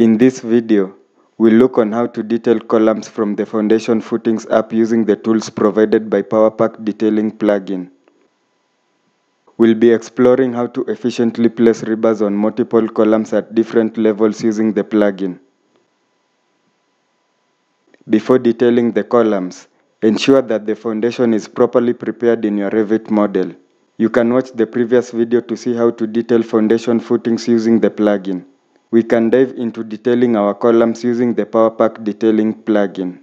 In this video, we'll look on how to detail columns from the foundation footings up using the tools provided by PowerPack Detailing Plugin. We'll be exploring how to efficiently place ribbers on multiple columns at different levels using the plugin. Before detailing the columns, ensure that the foundation is properly prepared in your Revit model. You can watch the previous video to see how to detail foundation footings using the plugin. We can dive into detailing our columns using the PowerPack Detailing plugin.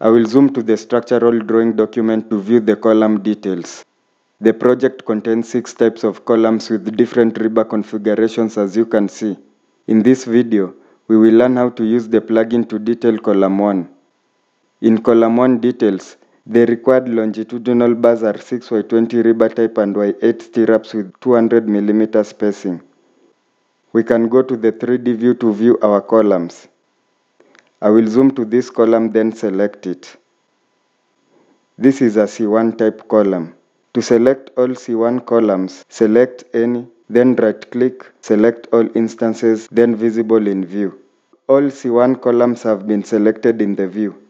I will zoom to the structural drawing document to view the column details. The project contains 6 types of columns with different ribber configurations, as you can see. In this video, we will learn how to use the plugin to detail column 1. In column 1 details, the required longitudinal bars are 6 Y20 ribber type and Y8 stirrups with 200 mm spacing. We can go to the 3D view to view our columns. I will zoom to this column, then select it. This is a C1 type column. To select all C1 columns, select any, then right click, select all instances, then visible in view. All C1 columns have been selected in the view.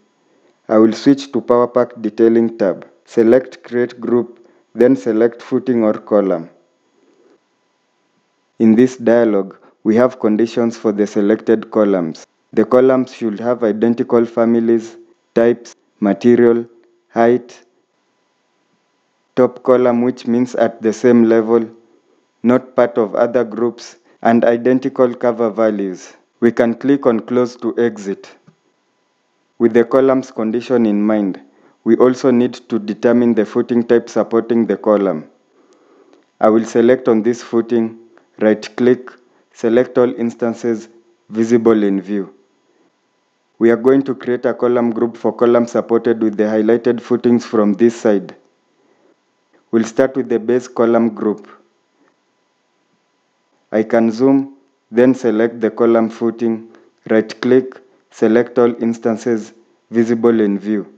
I will switch to PowerPack Detailing tab, select Create Group, then select Footing or Column. In this dialog, we have conditions for the selected columns. The columns should have identical families, types, material, height, top column, which means at the same level, not part of other groups, and identical cover values. We can click on Close to exit. With the columns condition in mind, we also need to determine the footing type supporting the column. I will select on this footing, right-click, select all instances, visible in view. We are going to create a column group for columns supported with the highlighted footings from this side. We'll start with the base column group. I can zoom, then select the column footing, right-click, select all instances, visible in view.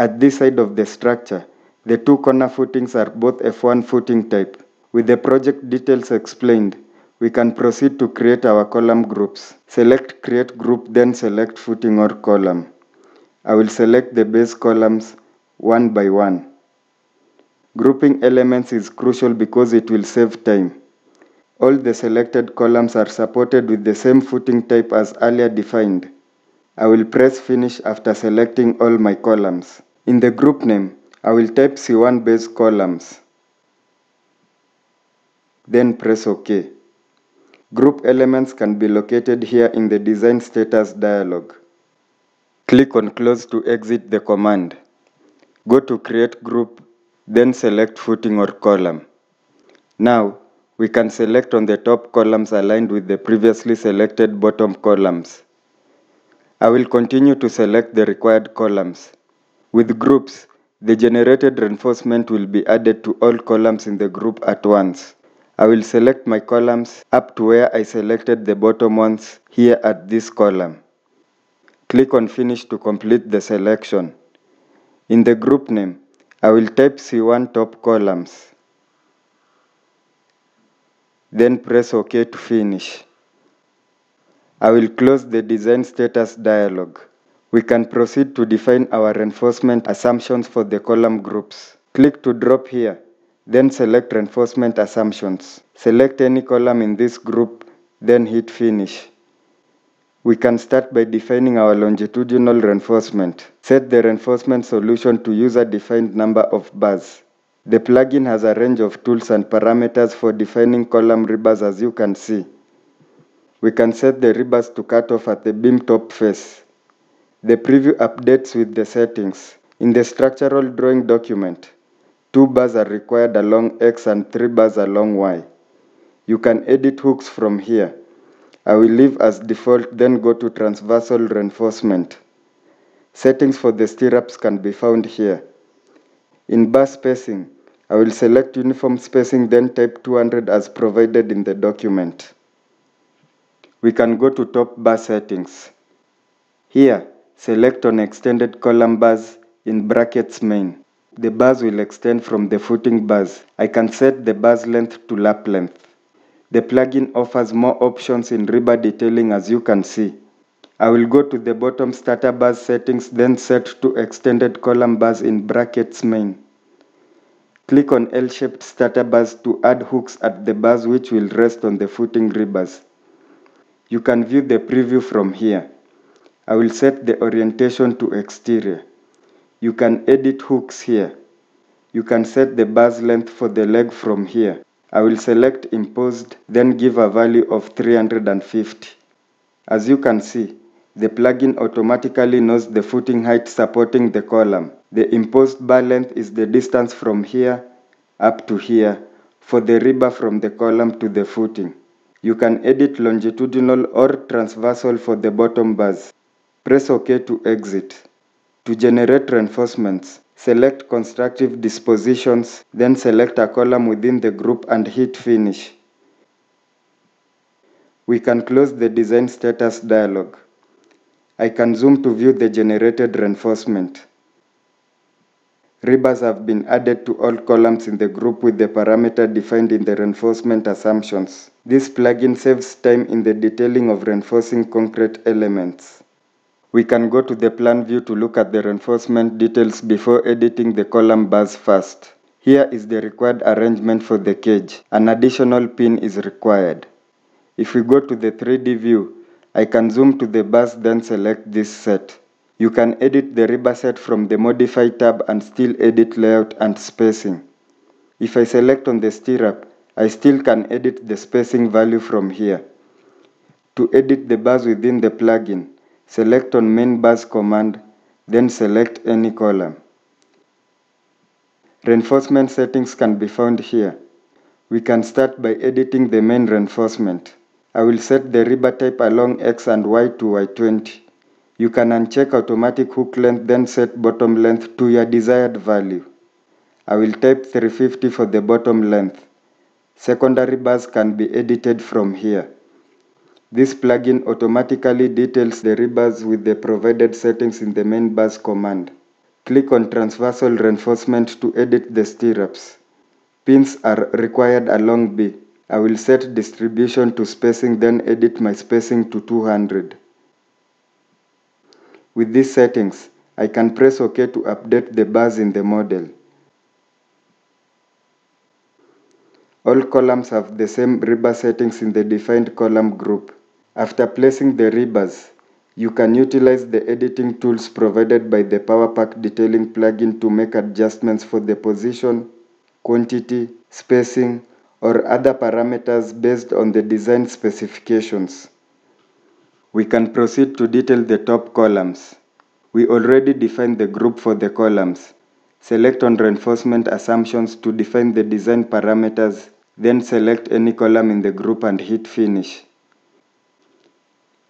At this side of the structure, the two corner footings are both F1 footing type. With the project details explained, we can proceed to create our column groups. Select Create Group, then select Footing or Column. I will select the base columns one by one. Grouping elements is crucial because it will save time. All the selected columns are supported with the same footing type as earlier defined. I will press Finish after selecting all my columns. In the group name, I will type C1 base columns. Then press OK. Group elements can be located here in the Design Status dialog. Click on Close to exit the command. Go to Create Group, then select Footing or Column. Now, we can select on the top columns aligned with the previously selected bottom columns. I will continue to select the required columns. With groups, the generated reinforcement will be added to all columns in the group at once. I will select my columns up to where I selected the bottom ones, here at this column. Click on Finish to complete the selection. In the group name, I will type C1 top columns. Then press OK to finish. I will close the Design Status dialog. We can proceed to define our reinforcement assumptions for the column groups. Click to drop here, then select Reinforcement Assumptions. Select any column in this group, then hit Finish. We can start by defining our longitudinal reinforcement. Set the reinforcement solution to user-defined number of bars. The plugin has a range of tools and parameters for defining column ribbers, as you can see. We can set the ribbers to cut off at the beam top face. The preview updates with the settings. In the structural drawing document, 2 bars are required along X and 3 bars along Y. You can edit hooks from here. I will leave as default, then go to transversal reinforcement. Settings for the stirrups can be found here. In bar spacing, I will select uniform spacing, then type 200 as provided in the document. We can go to top bar settings. Here, select on extended column bars, in brackets main. The bars will extend from the footing bars. I can set the bar's length to lap length. The plugin offers more options in Revit detailing, as you can see. I will go to the bottom starter bars settings, then set to extended column bars in brackets main. Click on L-shaped starter bars to add hooks at the bars which will rest on the footing rebars. You can view the preview from here. I will set the orientation to exterior. You can edit hooks here. You can set the bar's length for the leg from here. I will select imposed, then give a value of 350. As you can see, the plugin automatically knows the footing height supporting the column. The imposed bar length is the distance from here up to here for the rebar from the column to the footing. You can edit longitudinal or transversal for the bottom bars. Press OK to exit. To generate reinforcements, select constructive dispositions, then select a column within the group and hit finish. We can close the design status dialog. I can zoom to view the generated reinforcement. Rebars have been added to all columns in the group with the parameter defined in the reinforcement assumptions. This plugin saves time in the detailing of reinforcing concrete elements. We can go to the plan view to look at the reinforcement details before editing the column bars first. Here is the required arrangement for the cage. An additional pin is required. If we go to the 3D view, I can zoom to the bars, then select this set. You can edit the rebar set from the Modify tab and still edit layout and spacing. If I select on the stirrup, I still can edit the spacing value from here. To edit the bars within the plugin, select on Main Bars command, then select any column. Reinforcement settings can be found here. We can start by editing the main reinforcement. I will set the rebar type along X and Y to Y20. You can uncheck automatic hook length, then set bottom length to your desired value. I will type 350 for the bottom length. Secondary bars can be edited from here. This plugin automatically details the rebars with the provided settings in the Main Bars command. Click on transversal reinforcement to edit the stirrups. Pins are required along B. I will set distribution to spacing, then edit my spacing to 200. With these settings, I can press OK to update the bars in the model. All columns have the same rebar settings in the defined column group. After placing the rebars, you can utilize the editing tools provided by the PowerPack Detailing plugin to make adjustments for the position, quantity, spacing, or other parameters based on the design specifications. We can proceed to detail the top columns. We already defined the group for the columns. Select on Reinforcement Assumptions to define the design parameters, then select any column in the group and hit Finish.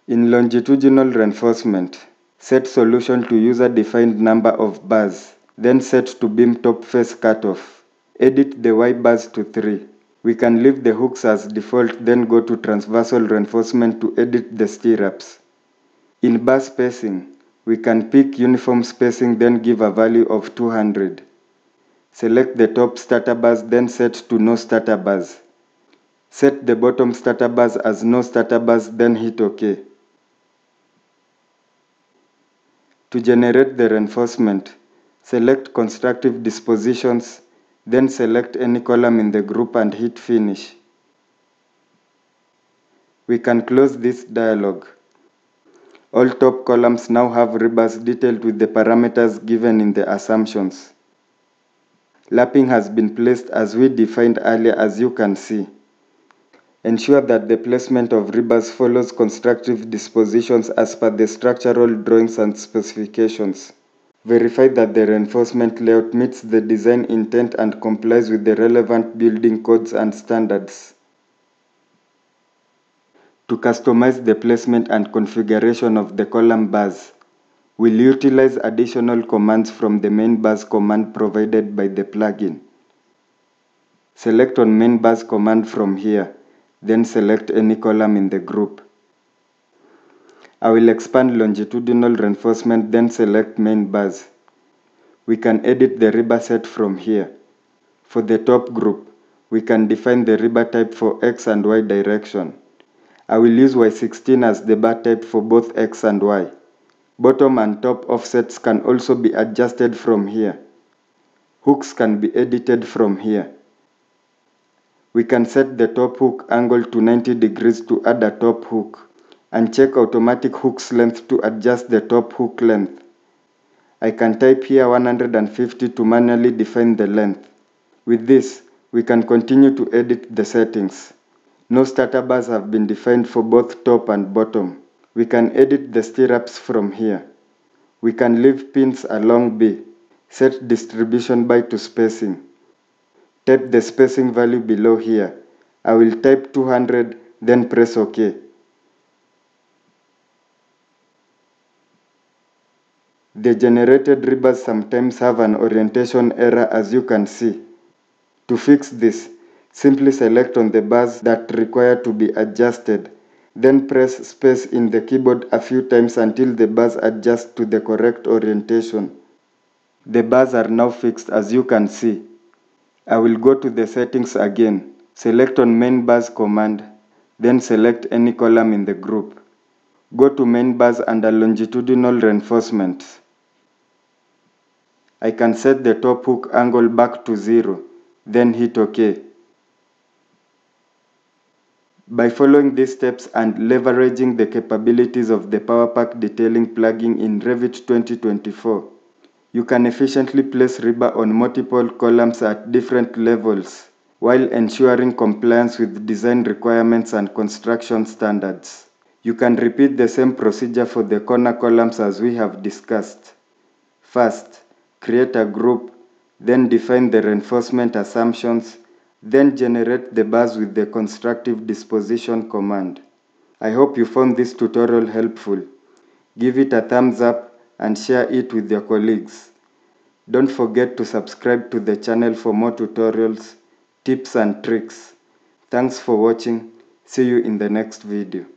In Longitudinal Reinforcement, set Solution to User-Defined Number of Bars, then set to Beam Top Face Cutoff. Edit the Y bars to 3. We can leave the hooks as default, then go to transversal reinforcement to edit the stirrups. In bar spacing, we can pick uniform spacing, then give a value of 200. Select the top starter bars, then set to no starter bars. Set the bottom starter bars as no starter bars, then hit OK. To generate the reinforcement, select constructive dispositions, then select any column in the group and hit Finish. We can close this dialog. All top columns now have rebars detailed with the parameters given in the assumptions. Lapping has been placed as we defined earlier, as you can see. Ensure that the placement of rebars follows constructive dispositions as per the structural drawings and specifications. Verify that the reinforcement layout meets the design intent and complies with the relevant building codes and standards. To customize the placement and configuration of the column bars, we'll utilize additional commands from the Main Bars command provided by the plugin. Select on Main Bars command from here, then select any column in the group. I will expand longitudinal reinforcement, then select main bars. We can edit the rebar set from here. For the top group, we can define the rebar type for X and Y direction. I will use Y16 as the bar type for both X and Y. Bottom and top offsets can also be adjusted from here. Hooks can be edited from here. We can set the top hook angle to 90 degrees to add a top hook, and check automatic hook's length to adjust the top hook length. I can type here 150 to manually define the length. With this, we can continue to edit the settings. No starter bars have been defined for both top and bottom. We can edit the stirrups from here. We can leave pins along B. Set distribution by to spacing. Type the spacing value below here. I will type 200, then press OK. The generated rebars sometimes have an orientation error, as you can see. To fix this, simply select on the bars that require to be adjusted, then press space in the keyboard a few times until the bars adjust to the correct orientation. The bars are now fixed, as you can see. I will go to the settings again, select on main bars command, then select any column in the group. Go to main bars under longitudinal reinforcements. I can set the top hook angle back to 0, then hit OK. By following these steps and leveraging the capabilities of the PowerPack Detailing plugin in Revit 2024, you can efficiently place rebar on multiple columns at different levels while ensuring compliance with design requirements and construction standards. You can repeat the same procedure for the corner columns as we have discussed. First, create a group, then define the reinforcement assumptions, then generate the bars with the constructive disposition command. I hope you found this tutorial helpful. Give it a thumbs up and share it with your colleagues. Don't forget to subscribe to the channel for more tutorials, tips and tricks. Thanks for watching. See you in the next video.